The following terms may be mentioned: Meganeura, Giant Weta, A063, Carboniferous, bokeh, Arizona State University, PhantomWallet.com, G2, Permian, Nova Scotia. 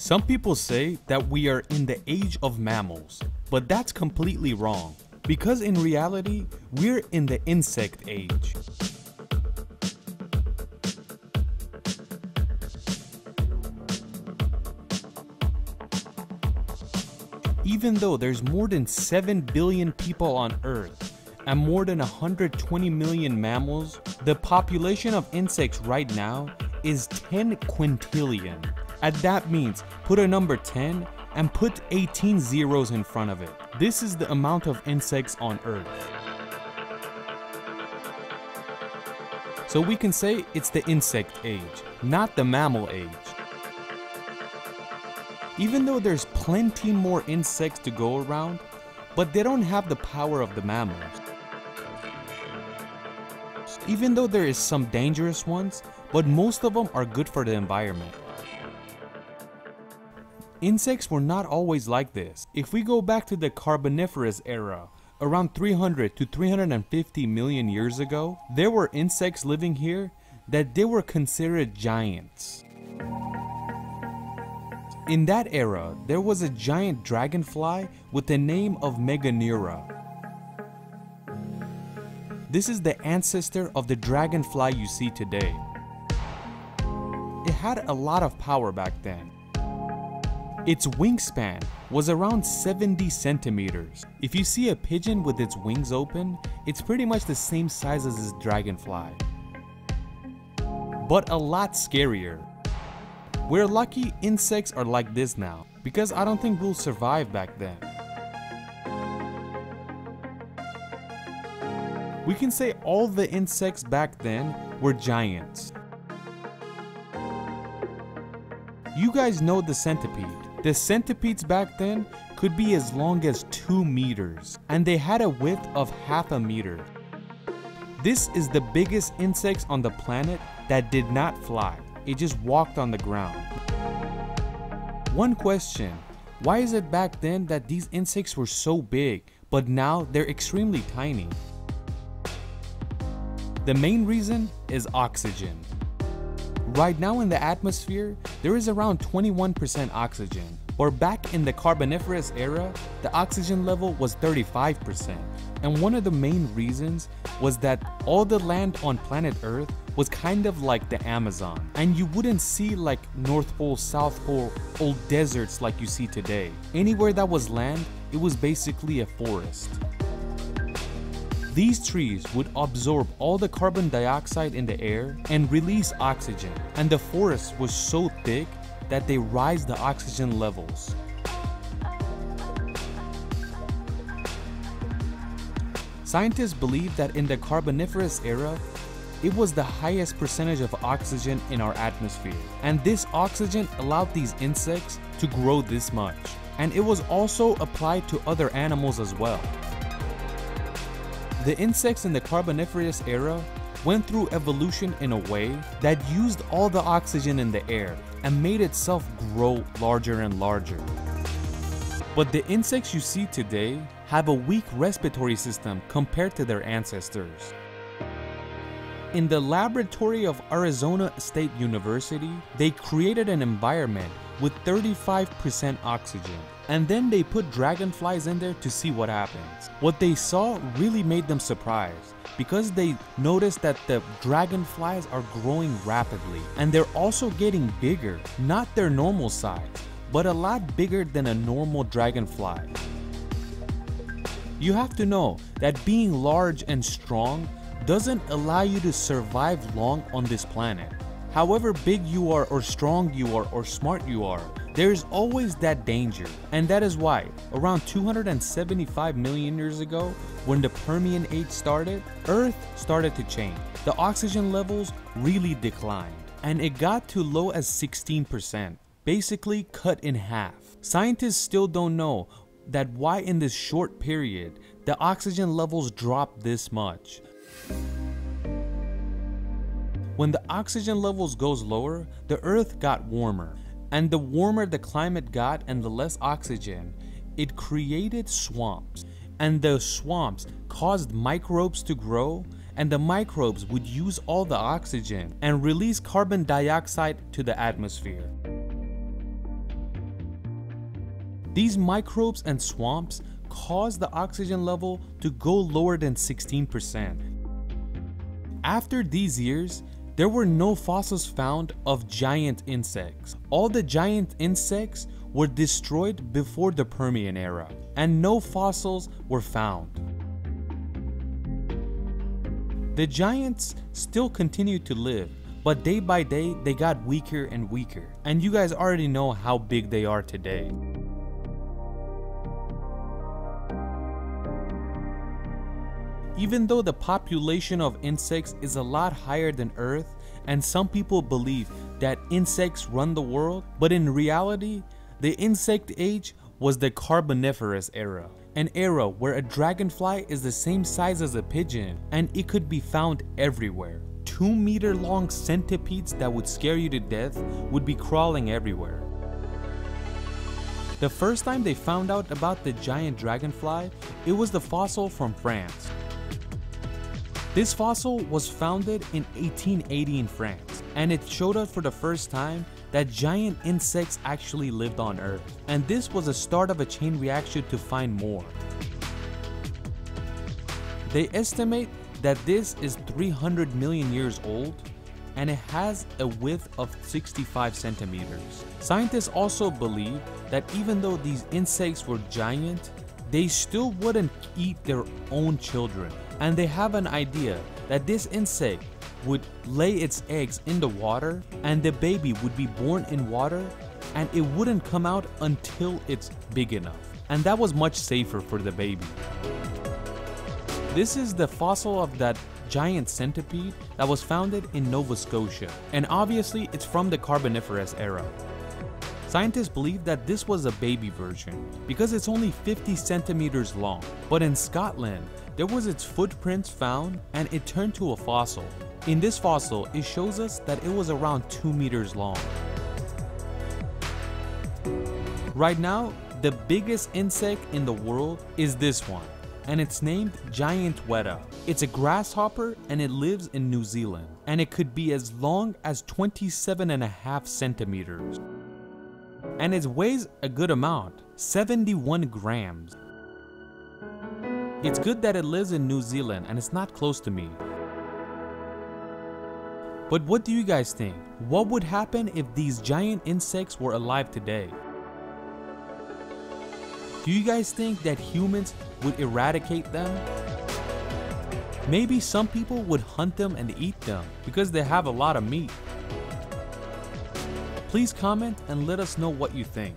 Some people say that we are in the age of mammals, but that's completely wrong, because in reality, we're in the insect age. Even though there's more than 7 billion people on Earth and more than 120 million mammals, the population of insects right now is 10 quintillion. And that means put a number 10 and put 18 zeros in front of it. This is the amount of insects on Earth. So we can say it's the insect age, not the mammal age. Even though there's plenty more insects to go around, but they don't have the power of the mammals. Even though there is some dangerous ones, but most of them are good for the environment. Insects were not always like this. If we go back to the Carboniferous era, around 300 to 350 million years ago, there were insects living here that they were considered giants. In that era, there was a giant dragonfly with the name of Meganeura. This is the ancestor of the dragonfly you see today. It had a lot of power back then. Its wingspan was around 70 centimeters. If you see a pigeon with its wings open, it's pretty much the same size as this dragonfly, but a lot scarier. We're lucky insects are like this now, because I don't think we'll survive back then. We can say all the insects back then were giants. You guys know the centipede. The centipedes back then could be as long as 2 meters, and they had a width of 1/2 meter. This is the biggest insects on the planet that did not fly. It just walked on the ground. One question, why is it back then that these insects were so big, but now they're extremely tiny? The main reason is oxygen. Right now in the atmosphere, there is around 21% oxygen, or back in the Carboniferous era, the oxygen level was 35%. And one of the main reasons was that all the land on planet Earth was kind of like the Amazon, and you wouldn't see like North Pole, South Pole, old deserts like you see today. Anywhere that was land, it was basically a forest. These trees would absorb all the carbon dioxide in the air and release oxygen, and the forest was so thick that they rise the oxygen levels. Scientists believe that in the Carboniferous era, it was the highest percentage of oxygen in our atmosphere. And this oxygen allowed these insects to grow this much. And it was also applied to other animals as well. The insects in the Carboniferous era went through evolution in a way that used all the oxygen in the air and made itself grow larger and larger. But the insects you see today have a weak respiratory system compared to their ancestors. In the laboratory of Arizona State University, they created an environment with 35% oxygen, and then they put dragonflies in there to see what happens. What they saw really made them surprised, because they noticed that the dragonflies are growing rapidly, and they're also getting bigger, not their normal size, but a lot bigger than a normal dragonfly. You have to know that being large and strong doesn't allow you to survive long on this planet. However big you are, or strong you are, or smart you are, there is always that danger. And that is why, around 275 million years ago, when the Permian age started, Earth started to change. The oxygen levels really declined, and it got to low as 16%, basically cut in half. Scientists still don't know that why in this short period, the oxygen levels dropped this much. When the oxygen levels goes lower, the Earth got warmer. And the warmer the climate got and the less oxygen, it created swamps. And the swamps caused microbes to grow, and the microbes would use all the oxygen and release carbon dioxide to the atmosphere. These microbes and swamps cause the oxygen level to go lower than 16%. After these years, there were no fossils found of giant insects. All the giant insects were destroyed before the Permian era, and no fossils were found. The giants still continued to live, but day by day they got weaker and weaker, and you guys already know how big they are today. Even though the population of insects is a lot higher than Earth, and some people believe that insects run the world, but in reality, the insect age was the Carboniferous era, an era where a dragonfly is the same size as a pigeon and it could be found everywhere. 2-meter-long centipedes that would scare you to death would be crawling everywhere. The first time they found out about the giant dragonfly, it was the fossil from France. This fossil was founded in 1880 in France, and it showed us for the first time that giant insects actually lived on Earth. And this was the start of a chain reaction to find more. They estimate that this is 300 million years old, and it has a width of 65 centimeters. Scientists also believe that even though these insects were giant, they still wouldn't eat their own children. And they have an idea that this insect would lay its eggs in the water, and the baby would be born in water, and it wouldn't come out until it's big enough. And that was much safer for the baby. This is the fossil of that giant centipede that was founded in Nova Scotia, and obviously it's from the Carboniferous era. Scientists believe that this was a baby version because it's only 50 centimeters long. But in Scotland, there was its footprints found and it turned to a fossil. In this fossil, it shows us that it was around 2 meters long. Right now, the biggest insect in the world is this one, and it's named Giant Weta. It's a grasshopper and it lives in New Zealand, and it could be as long as 27.5 centimeters. And it weighs a good amount, 71 grams. It's good that it lives in New Zealand and it's not close to me. But what do you guys think? What would happen if these giant insects were alive today? Do you guys think that humans would eradicate them? Maybe some people would hunt them and eat them because they have a lot of meat. Please comment and let us know what you think.